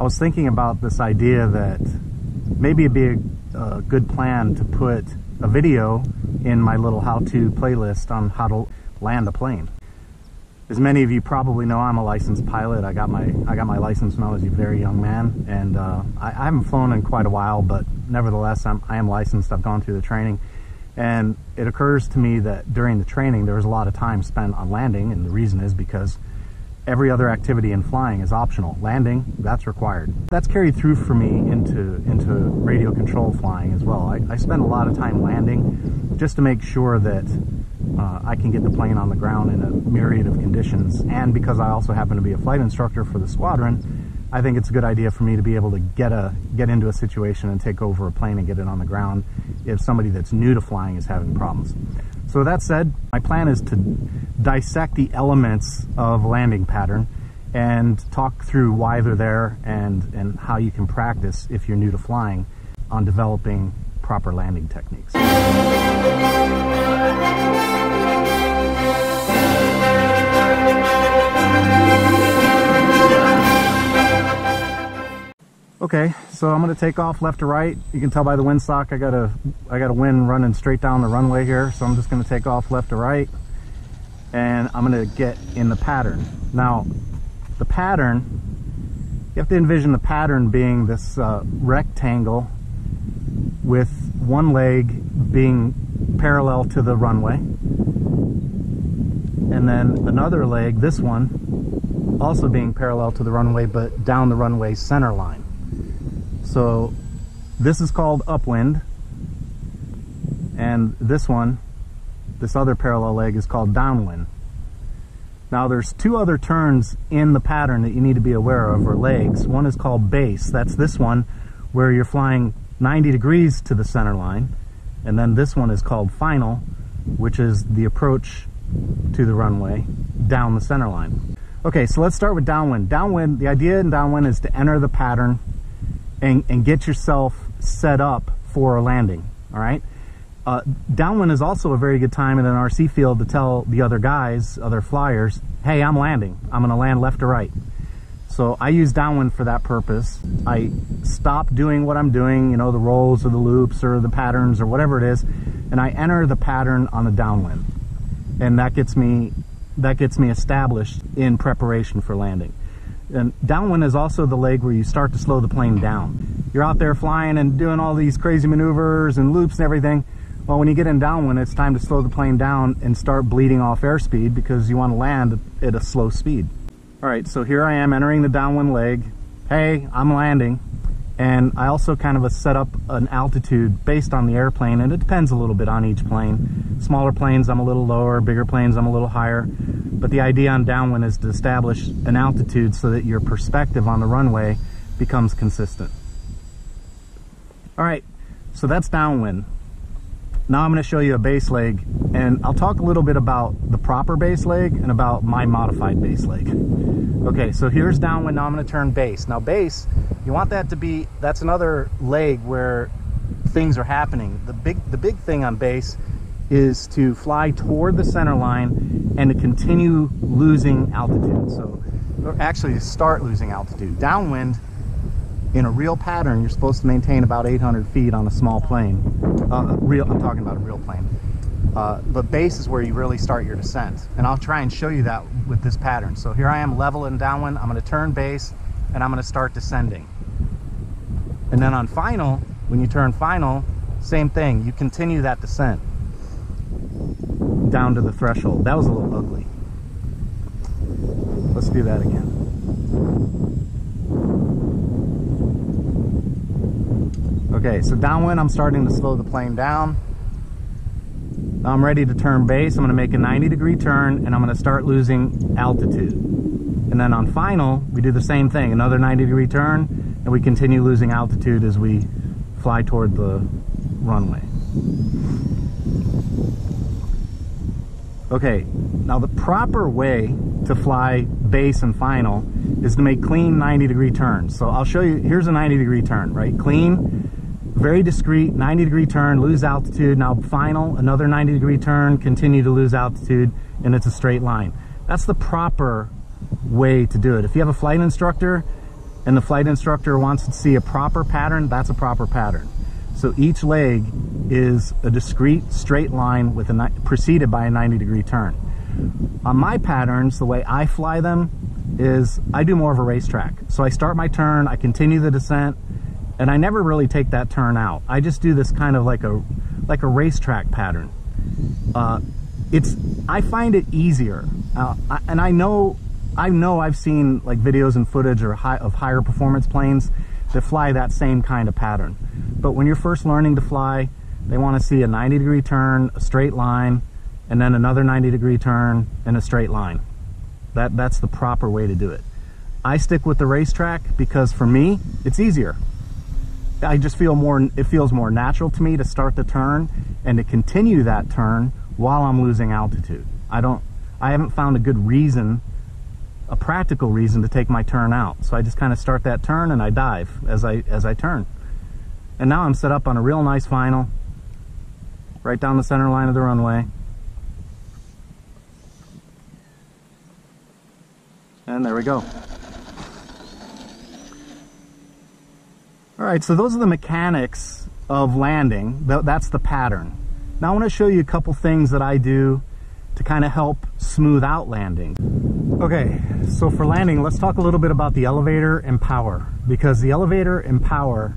I was thinking about this idea that maybe it'd be a good plan to put a video in my little how-to playlist on how to land a plane. As many of you probably know, I'm a licensed pilot. I got my license when I was a very young man, and I haven't flown in quite a while, but nevertheless, I am licensed. I've gone through the training, and it occurs to me that during the training, there was a lot of time spent on landing, and the reason is because every other activity in flying is optional. Landing, that's required. That's carried through for me into radio control flying as well. I spend a lot of time landing just to make sure that I can get the plane on the ground in a myriad of conditions. And because I also happen to be a flight instructor for the squadron, I think it's a good idea for me to be able to get into a situation and take over a plane and get it on the ground if somebody that's new to flying is having problems. So that said, my plan is to dissect the elements of landing pattern and talk through why they're there and how you can practice if you're new to flying on developing proper landing techniques. Okay, so I'm going to take off left to right. You can tell by the windsock I got a wind running straight down the runway here, so I'm just going to take off left to right, and I'm going to get in the pattern. Now, the pattern, you have to envision the pattern being this rectangle with one leg being parallel to the runway, and then another leg, this one, also being parallel to the runway, but down the runway center line. So this is called upwind, and this one, this other parallel leg, is called downwind. Now there's two other turns in the pattern that you need to be aware of, or legs. One is called base. That's this one where you're flying 90 degrees to the center line, and then this one is called final, which is the approach to the runway down the center line. Okay, so let's start with downwind. Downwind, the idea in downwind is to enter the pattern and get yourself set up for a landing, all right? Downwind is also a very good time in an RC field to tell the other guys, other flyers, hey, I'm landing. I'm gonna land left to right. So I use downwind for that purpose. I stop doing what I'm doing, you know, the rolls or the loops or the patterns or whatever it is, and I enter the pattern on the downwind. And that gets me established in preparation for landing. And downwind is also the leg where you start to slow the plane down. You're out there flying and doing all these crazy maneuvers and loops and everything. Well, when you get in downwind, it's time to slow the plane down and start bleeding off airspeed because you want to land at a slow speed. All right, so here I am entering the downwind leg. Hey, I'm landing. And I also kind of set up an altitude based on the airplane, and it depends a little bit on each plane. Smaller planes, I'm a little lower. Bigger planes, I'm a little higher. But the idea on downwind is to establish an altitude so that your perspective on the runway becomes consistent. All right, so that's downwind. Now I'm going to show you a base leg, and I'll talk a little bit about the proper base leg and about my modified base leg. Okay, so here's downwind. Now I'm going to turn base. Now base, you want that to be, that's another leg where things are happening. The big thing on base is to fly toward the center line and to continue losing altitude. So, or actually to start losing altitude. Downwind, in a real pattern, you're supposed to maintain about 800 feet on a small plane. I'm talking about a real plane. But base is where you really start your descent. And I'll try and show you that with this pattern. So here I am level and downwind. I'm going to turn base and I'm going to start descending. And then on final, when you turn final, same thing. You continue that descent down to the threshold. That was a little ugly. Let's do that again. Okay, so downwind, I'm starting to slow the plane down. I'm ready to turn base. I'm going to make a 90 degree turn and I'm going to start losing altitude. And then on final, we do the same thing, another 90 degree turn, and we continue losing altitude as we fly toward the runway. Okay, now the proper way to fly base and final is to make clean 90 degree turns. So I'll show you, here's a 90 degree turn, right? Clean. Very discreet, 90 degree turn, lose altitude. Now final, another 90 degree turn, continue to lose altitude, and it's a straight line. That's the proper way to do it. If you have a flight instructor, and the flight instructor wants to see a proper pattern, that's a proper pattern. So each leg is a discrete straight line with a preceded by a 90-degree turn. On my patterns, the way I fly them is I do more of a racetrack. So I start my turn, I continue the descent, and I never really take that turn out. I just do this kind of like a racetrack pattern. I find it easier, and I know I've seen like videos and footage or of higher performance planes that fly that same kind of pattern. But when you're first learning to fly, they want to see a 90-degree turn, a straight line, and then another 90-degree turn and a straight line. That's the proper way to do it. I stick with the racetrack because for me, it's easier. I just feel more, it feels more natural to me to start the turn and to continue that turn while I'm losing altitude. I haven't found a good reason, a practical reason to take my turn out. So I just kind of start that turn and I dive as I turn. And now I'm set up on a real nice final, right down the center line of the runway. And there we go. All right, so those are the mechanics of landing. That's the pattern. Now I want to show you a couple things that I do to kind of help smooth out landing. Okay, so for landing, let's talk a little bit about the elevator and power, because the elevator and power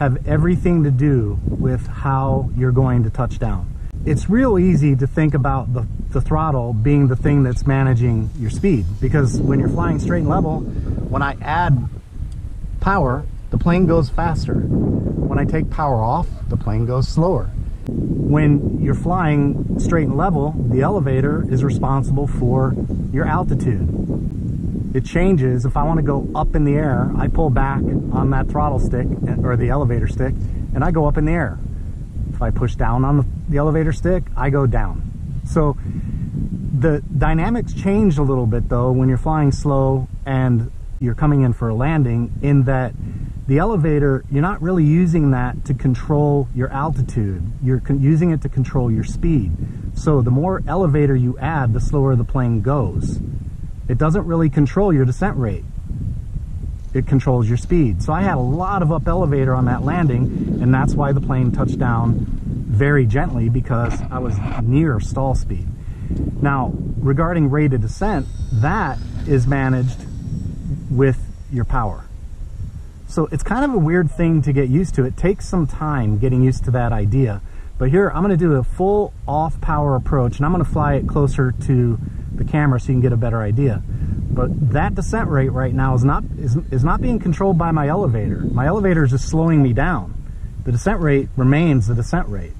have everything to do with how you're going to touch down. It's real easy to think about the throttle being the thing that's managing your speed, because when you're flying straight and level, when I add power, the plane goes faster. When I take power off, the plane goes slower. When you're flying straight and level, the elevator is responsible for your altitude. It changes. If I want to go up in the air, I pull back on that throttle stick or the elevator stick and I go up in the air. If I push down on the elevator stick, I go down. So the dynamics change a little bit though when you're flying slow and you're coming in for a landing, in that the elevator, you're not really using that to control your altitude. You're using it to control your speed. So the more elevator you add, the slower the plane goes. It doesn't really control your descent rate. It controls your speed. So I had a lot of up elevator on that landing, and that's why the plane touched down very gently, because I was near stall speed. Now, regarding rate of descent, that is managed with your power. So it's kind of a weird thing to get used to. It takes some time getting used to that idea. But here, I'm gonna do a full off power approach, and I'm gonna fly it closer to the camera so you can get a better idea. But that descent rate right now is not being controlled by my elevator. My elevator is just slowing me down. The descent rate remains the descent rate.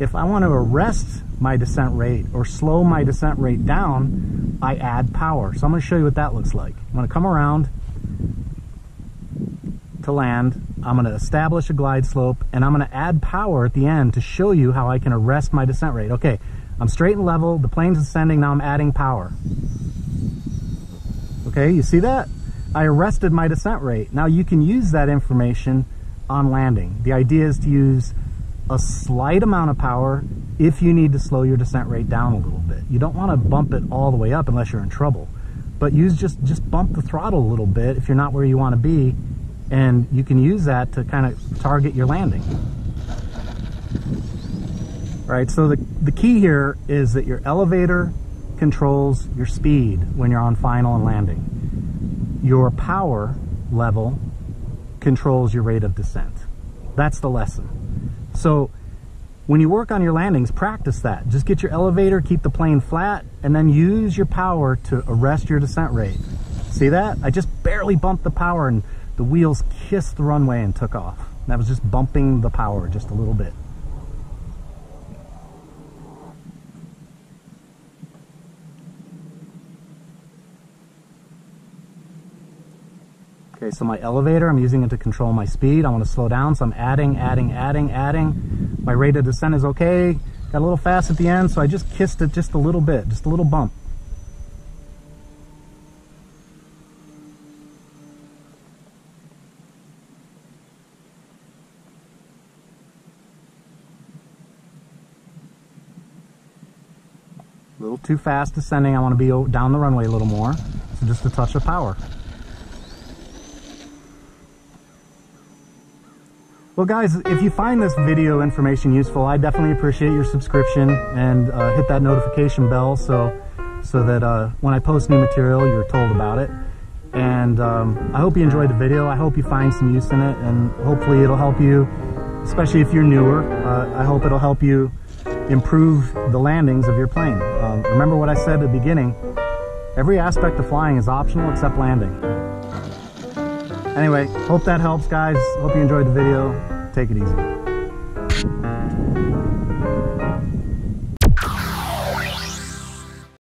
If I want to arrest my descent rate or slow my descent rate down, I add power. So I'm gonna show you what that looks like. I'm gonna come around to land, I'm going to establish a glide slope, and I'm going to add power at the end to show you how I can arrest my descent rate. Okay, I'm straight and level, the plane's ascending, now I'm adding power. Okay, you see that? I arrested my descent rate. Now you can use that information on landing. The idea is to use a slight amount of power if you need to slow your descent rate down a little bit. You don't want to bump it all the way up unless you're in trouble, but use just bump the throttle a little bit if you're not where you want to be, and you can use that to kind of target your landing. All right, so the key here is that your elevator controls your speed when you're on final and landing. Your power level controls your rate of descent. That's the lesson. So when you work on your landings, practice that. Just get your elevator, keep the plane flat, and then use your power to arrest your descent rate. See that? I just barely bumped the power and the wheels kissed the runway and took off. That was just bumping the power just a little bit. Okay, so my elevator, I'm using it to control my speed. I want to slow down, so I'm adding. My rate of descent is okay. Got a little fast at the end, so I just kissed it just a little bit, just a little bump. A little too fast descending. I want to be down the runway a little more. So just a touch of power. Well, guys, if you find this video information useful, I definitely appreciate your subscription and hit that notification bell so that when I post new material, you're told about it. And I hope you enjoyed the video. I hope you find some use in it, and hopefully it'll help you, especially if you're newer. I hope it'll help you improve the landings of your plane. Remember what I said at the beginning, every aspect of flying is optional except landing. Anyway, hope that helps, guys. Hope you enjoyed the video. Take it easy.